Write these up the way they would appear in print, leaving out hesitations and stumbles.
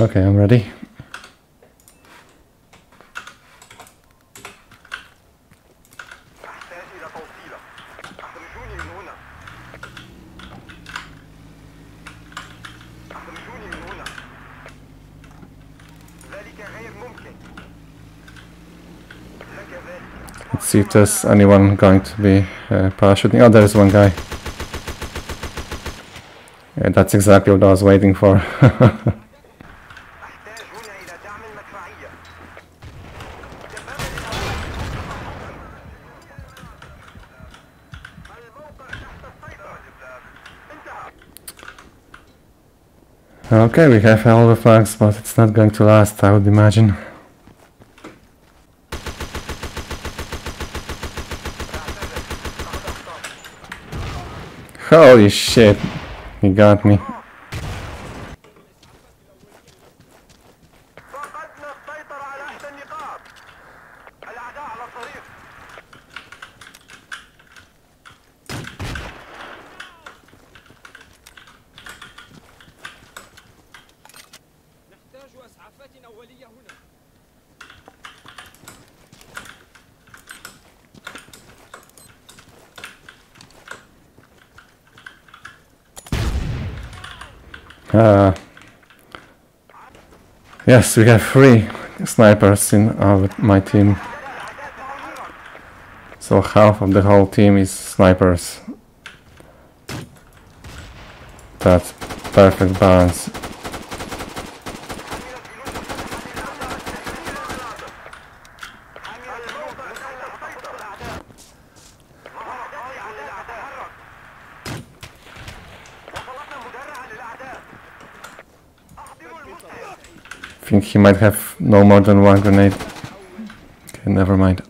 Okay, I'm ready. Let's see if there's anyone going to be parachuting. Oh, there's one guy. Yeah, that's exactly what I was waiting for. Okay, we have all the flags, but it's not going to last, I would imagine. Holy shit, he got me. Yes, we have 3 snipers in my team. So half of the whole team is snipers. That's perfect balance. I think he might have no more than 1 grenade. Okay, never mind.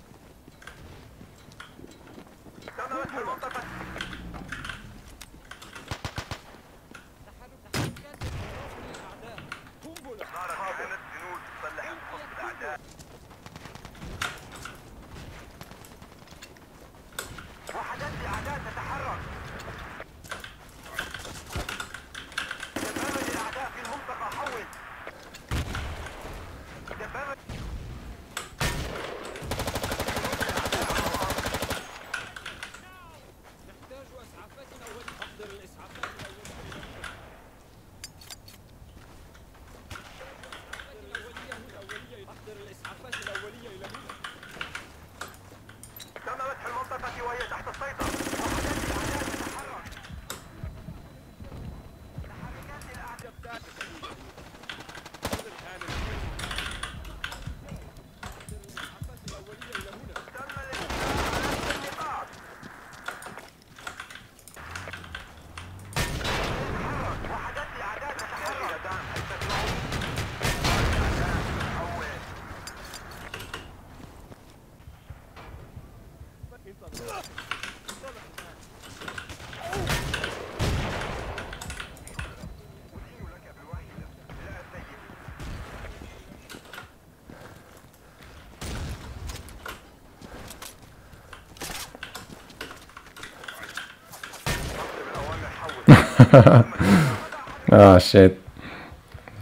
Oh shit,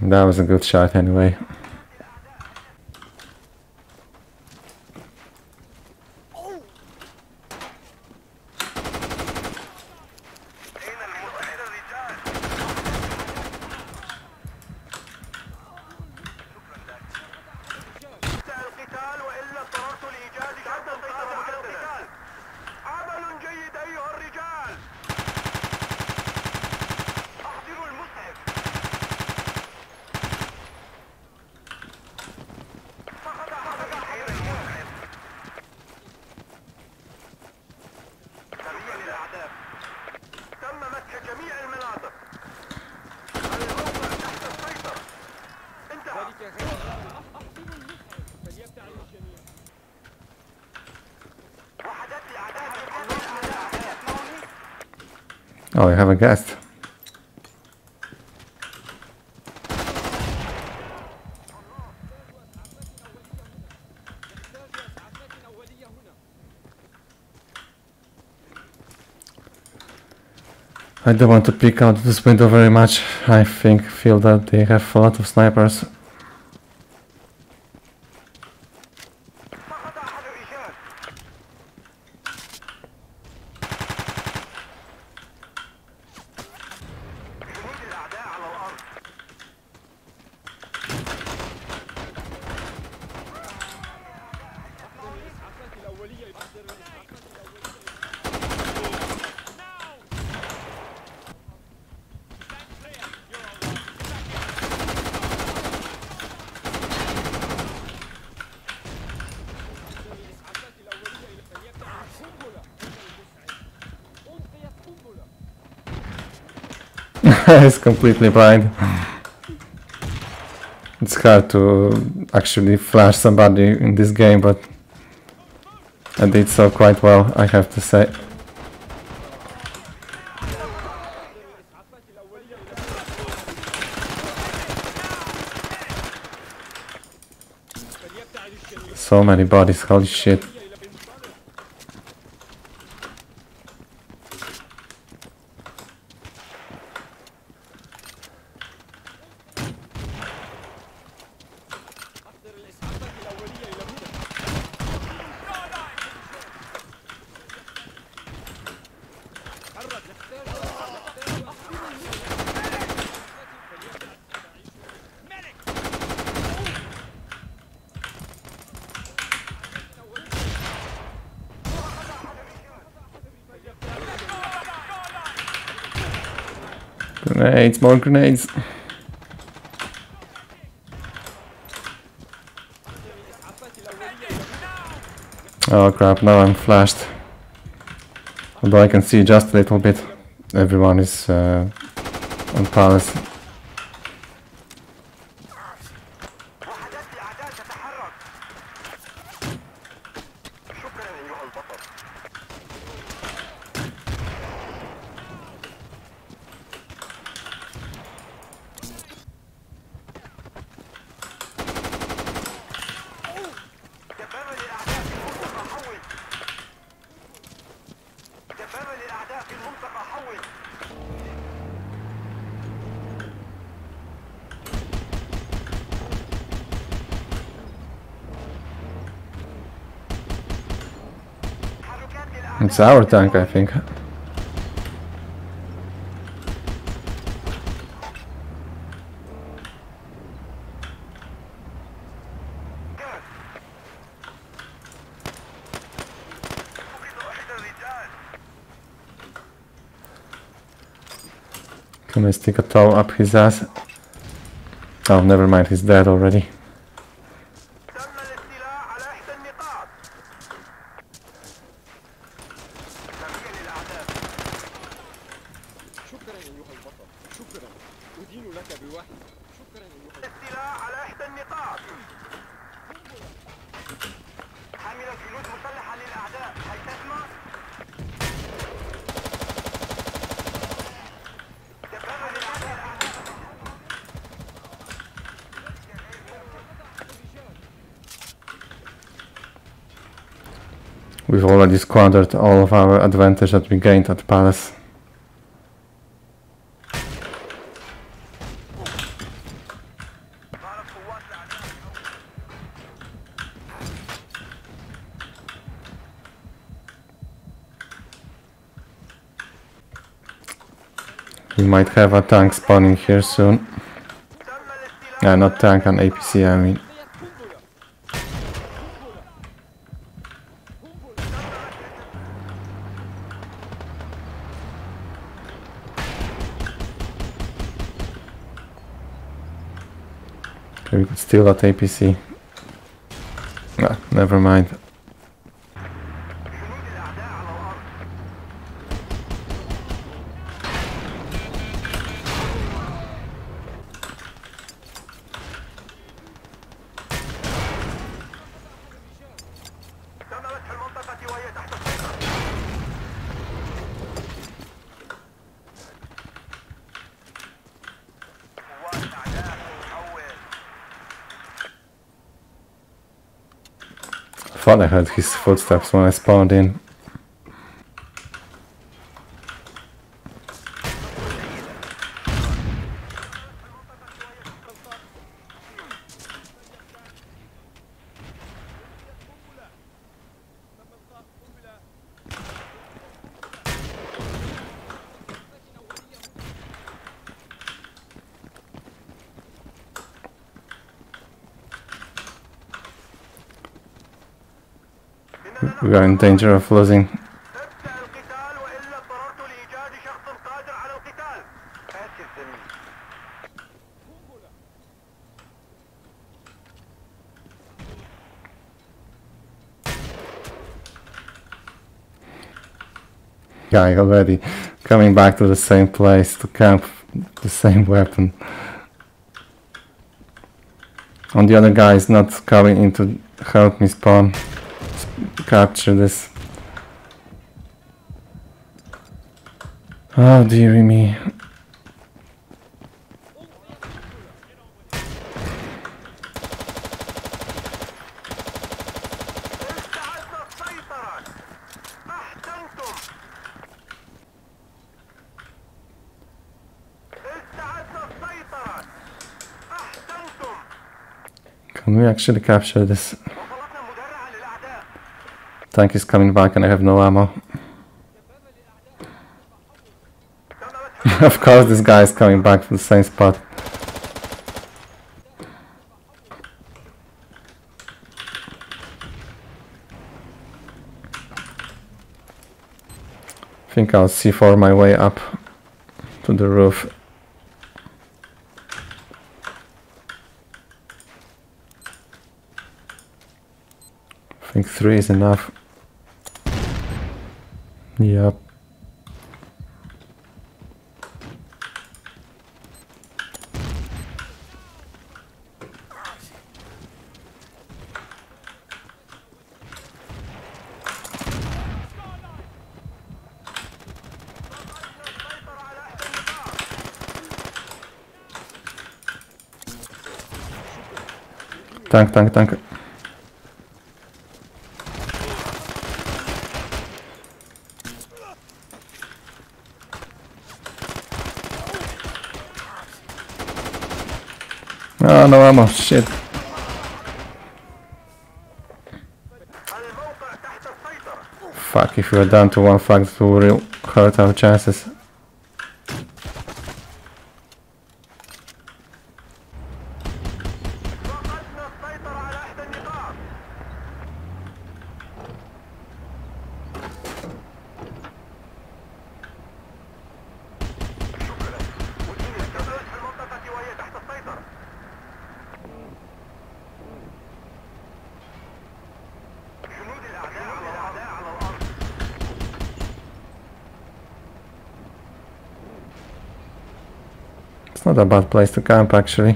that was a good shot anyway. Oh, I haven't guessed. I don't want to pick out this window very much. I feel that they have a lot of snipers. He's completely blind. It's hard to actually flash somebody in this game, but I did so quite well, I have to say. So many bodies, holy shit. Grenades, more grenades. Oh crap, now I'm flashed. Although I can see just a little bit. Everyone is on palace. It's our tank, I think. Can I stick a toe up his ass? Oh, never mind, he's dead already. We've already squandered all of our advantage that we gained at Palace. We might have a tank spawning here soon. Yeah, not tank, an APC, I mean. We could steal that APC. Ah, never mind. I thought I heard his footsteps when I spawned in. We are in danger of losing. Guy already coming back to the same place to camp the same weapon. And the other guy is not coming in to help me spawn, capture this. Oh dearie me. Can we actually capture this? Tank is coming back and I have no ammo. Of course this guy is coming back from the same spot. I think I'll C4 my way up to the roof. I think 3 is enough. Yep. Tank. Oh, no ammo, shit. Fuck, if we are down to one flag, it will really hurt our chances. It's not a bad place to camp, actually.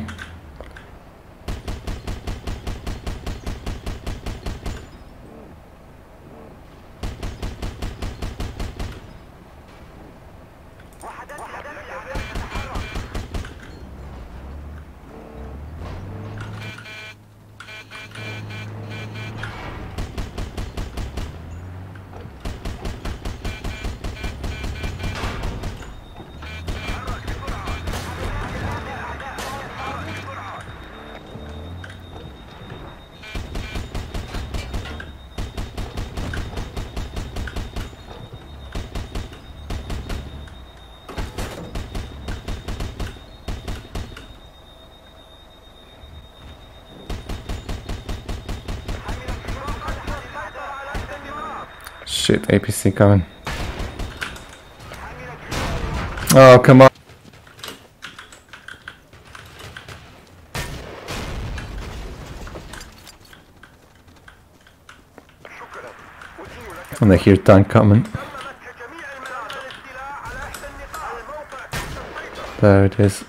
Shit, APC coming. Oh, come on. And I hear tank coming. There it is.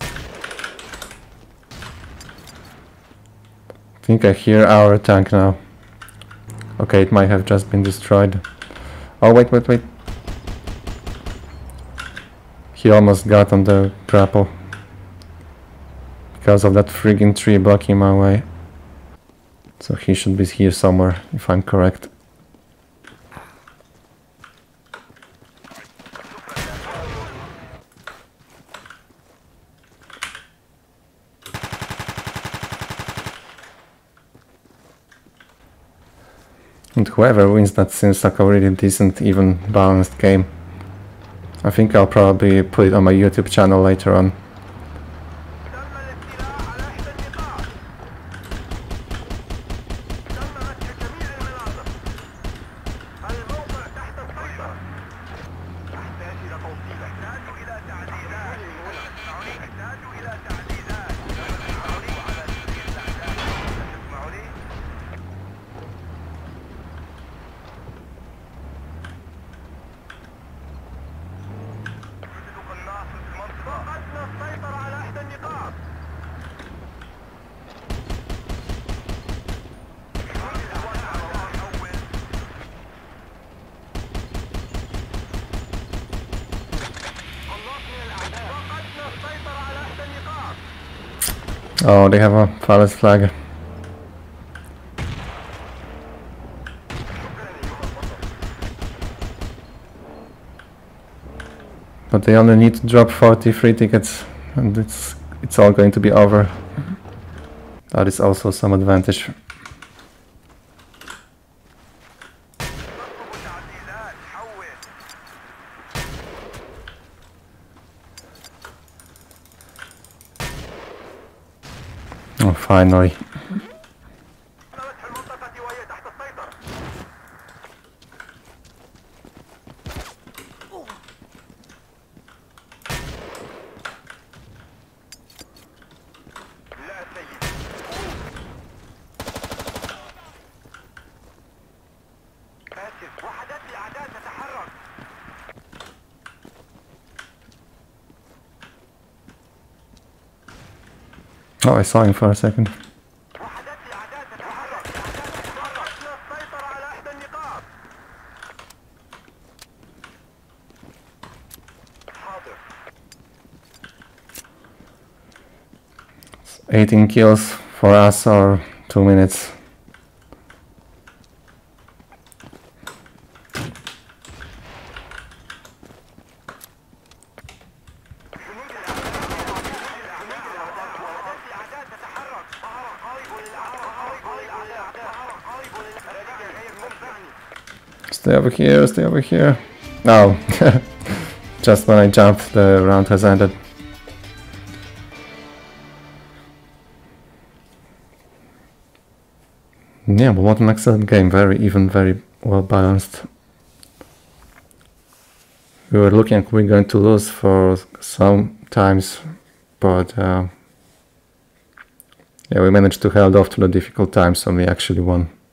I think I hear our tank now. Okay, it might have just been destroyed. Oh, wait. He almost got on the grapple. Because of that friggin' tree blocking my way. So he should be here somewhere, if I'm correct. And whoever wins that seems like a really decent, even balanced game. I think I'll probably put it on my YouTube channel later on. Oh, they have a false flag. But they only need to drop 40 free tickets and it's all going to be over. That is also some advantage. Oh, finally. Oh, I saw him for a second. It's 18 kills for us or 2 minutes. Stay over here, stay over here. No, just when I jumped, the round has ended. Yeah, but what an excellent game, very even, very well balanced. We were looking like we're going to lose for some times, but yeah, we managed to hold off to the difficult times and we actually won.